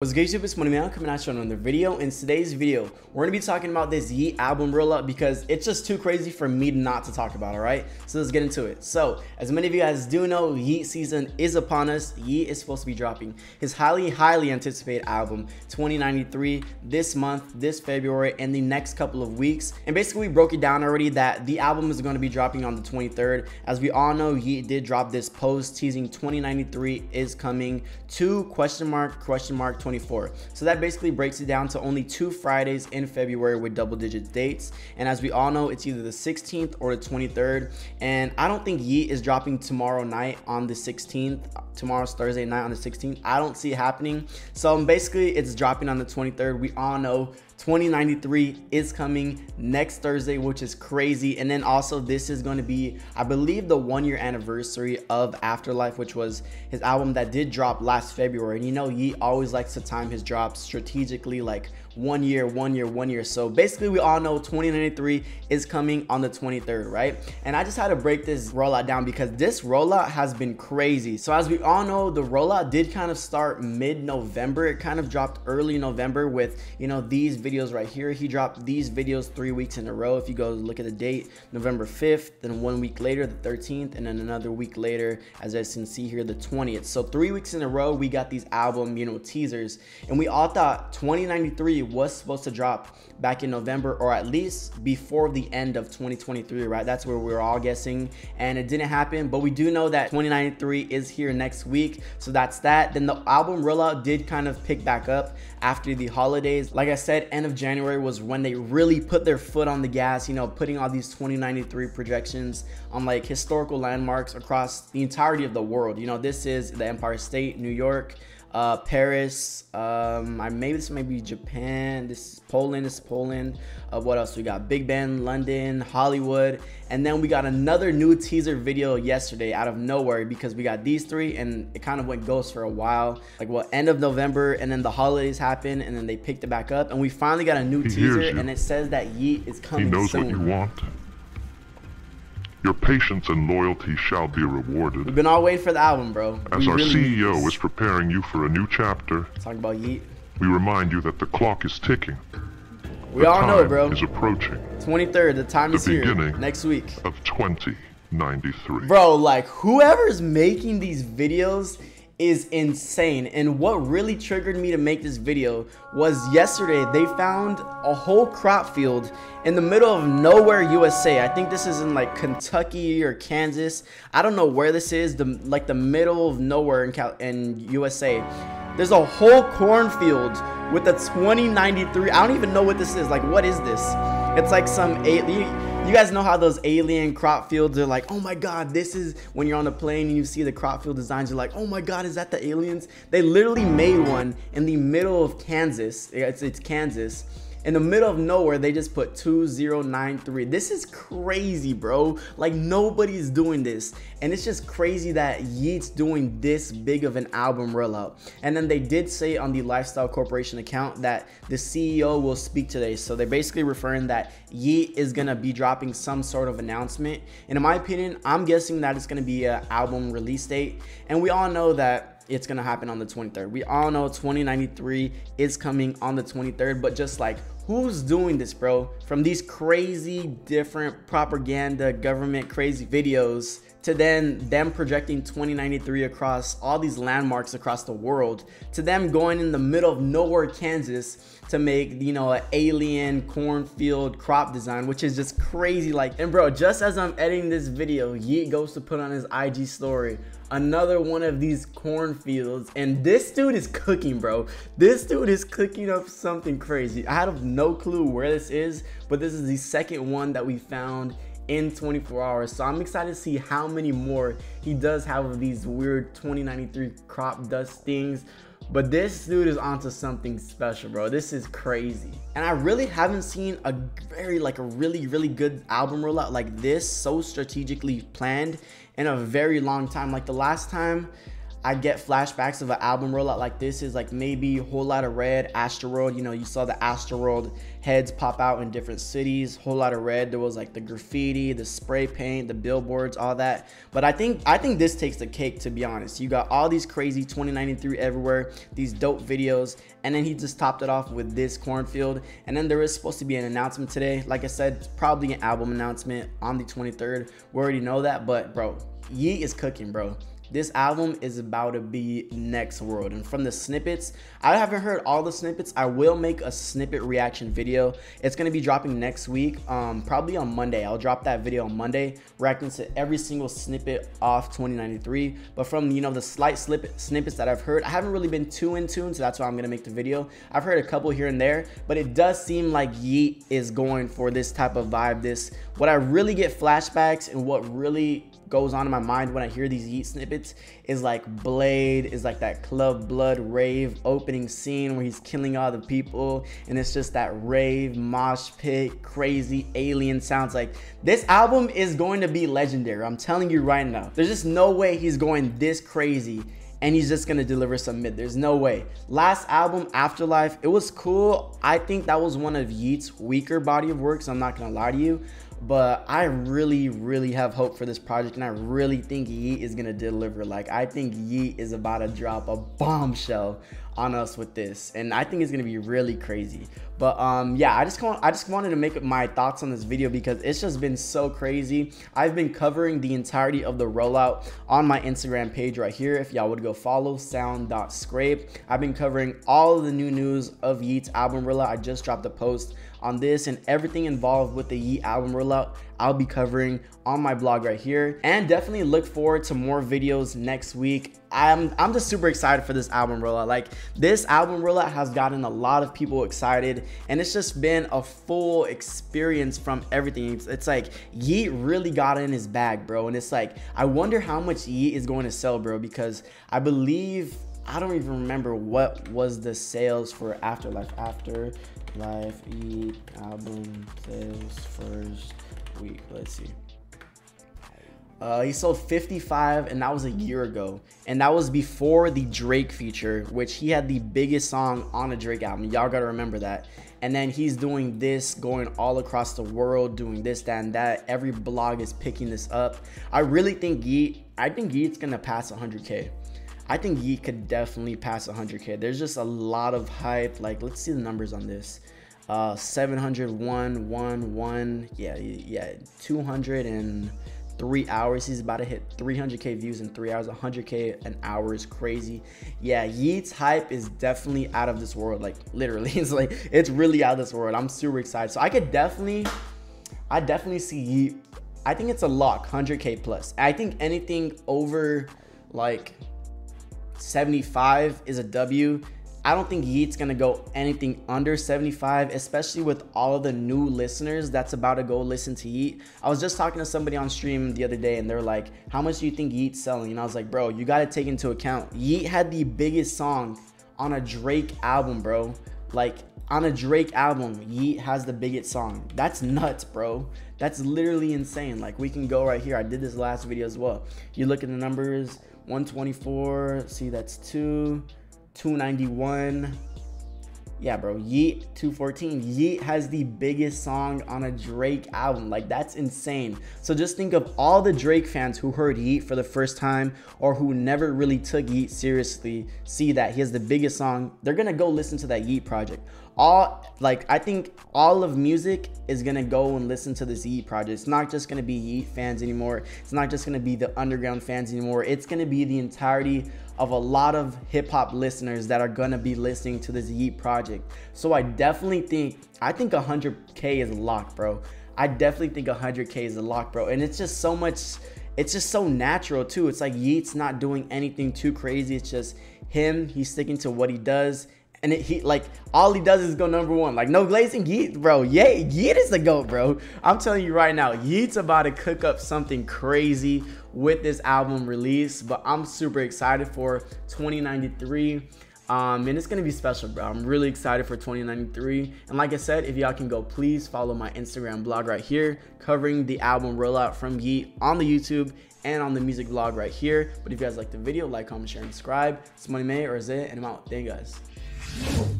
What's good, YouTube? It's MoneyMay coming at you on another video. In today's video, we're gonna be talking about this Ye album roll-up because it's just too crazy for me not to talk about, all right? So let's get into it. So, as many of you guys do know, Ye season is upon us. Ye is supposed to be dropping his highly anticipated album, 2093, this month, this February, and the next couple of weeks. And basically, we broke it down already that the album is gonna be dropping on the 23rd. As we all know, Ye did drop this post teasing 2093 is coming to ? 24. So that basically breaks it down to only 2 Fridays in February with double-digit dates. And as we all know, it's either the 16th or the 23rd. And I don't think Ye is dropping tomorrow night on the 16th. Tomorrow's Thursday night on the 16th. I don't see it happening. So basically, it's dropping on the 23rd. We all know 2093 is coming next Thursday, which is crazy. And then also, this is going to be, I believe, the 1-year anniversary of Afterlife, which was his album that did drop last February. And you know, Ye always likes to time his drops strategically, like 1 year. So basically, we all know 2093 is coming on the 23rd, right? And I just had to break this rollout down because this rollout has been crazy. So as we all know, the rollout did kind of start mid-November. It kind of dropped early November with, you know, these videos right here. He dropped these videos 3 weeks in a row. If you go look at the date, November 5th, then 1 week later, the 13th, and then another week later, as I can see here, the 20th. So 3 weeks in a row, we got these album, you know, teasers, and we all thought 2093 was supposed to drop back in November, or at least before the end of 2023, right? That's where we were all guessing, and it didn't happen. But we do know that 2093 is here next week, so that's that. Then the album rollout did kind of pick back up after the holidays. Like I said, end of January was when they really put their foot on the gas, you know, putting all these 2093 projections on like historical landmarks across the entirety of the world. You know, this is the Empire State, New York, Paris, maybe Japan, this is Poland, what else we got? Big Ben, London, Hollywood, and then we got another new teaser video yesterday out of nowhere because we got these 3, and it kind of went ghost for a while, like what, end of November, and then the holidays happened, and then they picked it back up, and we finally got a new teaser, and it says that Ye is coming soon. He knows what you want. Your patience and loyalty shall be rewarded. We've been all waiting for the album, bro. As our CEO is preparing you for a new chapter, talking about Ye, we remind you that the clock is ticking. We all know, bro. Is approaching. 23rd, the time is here. Next week of 2093. Bro, like whoever's making these videos is insane. And what really triggered me to make this video was yesterday they found a whole crop field in the middle of nowhere, USA. I think this is in like Kentucky or Kansas. I don't know where this is, like the middle of nowhere in USA. There's a whole cornfield with a 2093. I don't even know what this is. Like, what is this? It's like some you guys know how those alien crop fields are like, oh my God, this is when you're on a plane and you see the crop field designs, you're like, oh my God, is that the aliens? They literally made one in the middle of Kansas. It's Kansas. In the middle of nowhere, they just put 2093. This is crazy, bro. Like, nobody's doing this. And it's just crazy that Ye's doing this big of an album rollout. And then they did say on the Lifestyle Corporation account that the CEO will speak today. So they're basically referring that Ye is gonna be dropping some sort of announcement. And in my opinion, I'm guessing that it's gonna be an album release date. And we all know that it's gonna happen on the 23rd. We all know 2093 is coming on the 23rd, but just like, who's doing this, bro? From these crazy different propaganda government crazy videos to then them projecting 2093 across all these landmarks across the world, to them going in the middle of nowhere Kansas to make, you know, an alien cornfield crop design, which is just crazy. Like, and bro, just as I'm editing this video, Ye goes to put on his IG story another one of these cornfields, and this dude is cooking, bro. This dude is cooking up something crazy. I have no clue where this is, but this is the second one that we found in 24 hours. So I'm excited to see how many more he does have of these weird 2093 crop dust things. But this dude is onto something special, bro. This is crazy. And I really haven't seen a really good album rollout like this, so strategically planned, in a very long time. Like the last time I get flashbacks of an album rollout like this is like maybe Whole Lotta Red, Astroworld. You know, you saw the Astroworld heads pop out in different cities. Whole Lotta Red, there was like the graffiti, the spray paint, the billboards, all that. But I think this takes the cake, to be honest. You got all these crazy 2093 everywhere, these dope videos, and then he just topped it off with this cornfield. And then there is supposed to be an announcement today. Like I said, it's probably an album announcement on the 23rd. We already know that, but bro, Ye is cooking, bro. This album is about to be next world. And from the snippets, I haven't heard all the snippets. I will make a snippet reaction video. It's gonna be dropping next week, probably on Monday. I'll drop that video on Monday, reacting to every single snippet off 2093. But from, you know, the slight snippets that I've heard, I haven't really been too in tune, so that's why I'm gonna make the video. I've heard a couple here and there, but it does seem like Ye is going for this type of vibe. This, what I really get flashbacks and what really goes on in my mind when I hear these Ye snippets is like Blade, is like that Club Blood rave opening scene where he's killing all the people, and it's just that rave mosh pit, crazy alien sounds. Like, this album is going to be legendary. I'm telling you right now, there's just no way he's going this crazy and he's just gonna deliver some mid. There's no way. Last album, Afterlife, it was cool. I think that was one of Ye's weaker body of works, I'm not gonna lie to you. But I really have hope for this project, and I really think Ye is gonna deliver. Like, I think Ye is about to drop a bombshell on us with this, and I think it's gonna be really crazy. But yeah, I just wanted to make my thoughts on this video because it's just been so crazy. I've been covering the entirety of the rollout on my Instagram page right here. If y'all would go follow, sound.scrape. I've been covering all of the new news of Ye's album rollout. I just dropped a post on this, and everything involved with the Ye album rollout I'll be covering on my blog right here. And definitely look forward to more videos next week. I'm just super excited for this album rollout. Like, this album rollout has gotten a lot of people excited, and it's just been a full experience from everything. It's like Ye really got in his bag, bro. And it's like, I wonder how much Ye is going to sell, bro, because I believe, I don't even remember what was the sales for Afterlife. Afterlife Ye album sales first week. Let's see. He sold 55, and that was a year ago, and that was before the Drake feature, which he had the biggest song on a Drake album. Y'all gotta remember that. And then he's doing this, going all across the world, doing this, that, and that. Every blog is picking this up. I really think Ye's gonna pass 100K. I think Ye could definitely pass 100K. There's just a lot of hype. Like, let's see the numbers on this. 701, 1, yeah, 203 hours. He's about to hit 300K views in 3 hours. 100K an hour is crazy. Yeah, Ye's hype is definitely out of this world. Like, literally, it's like, it's really out of this world. I'm super excited. So I definitely see Ye. I think it's a lock, 100K plus. I think anything over like 75 is a W. I don't think Ye's gonna go anything under 75, especially with all of the new listeners that's about to go listen to Ye. I was just talking to somebody on stream the other day, and they're like, how much do you think Ye's selling? And I was like, bro, you gotta take into account Ye had the biggest song on a Drake album, bro. Like, on a Drake album, Ye has the biggest song. That's nuts, bro. That's literally insane. Like, we can go right here. I did this last video as well. You look at the numbers, 124, see, that's 291. Yeah, bro, Ye 214. Ye has the biggest song on a Drake album. Like, that's insane. So just think of all the Drake fans who heard Ye for the first time or who never really took Ye seriously. See that he has the biggest song, they're gonna go listen to that Ye project. All, like, I think all of music is gonna go and listen to this Ye project. It's not just gonna be Ye fans anymore. It's not just gonna be the underground fans anymore. It's gonna be the entirety of a lot of hip hop listeners that are gonna be listening to this Ye project. So I definitely think, 100K is a lock, bro. I definitely think 100K is a lock, bro. And it's just so much, it's just so natural too. It's like Ye's not doing anything too crazy. It's just him, he's sticking to what he does. And he, like, all he does is go number one. Like, no glazing, Ye, bro. Ye is the GOAT, bro. I'm telling you right now, Ye's about to cook up something crazy with this album release. But I'm super excited for 2093. and it's gonna be special, bro. I'm really excited for 2093. And like I said, if y'all can go, please follow my Instagram blog right here, covering the album rollout from Ye on the YouTube and on the music blog right here. But if you guys like the video, like, comment, share, and subscribe. It's MoneyMay, or is it? And I'm out. Thank you guys.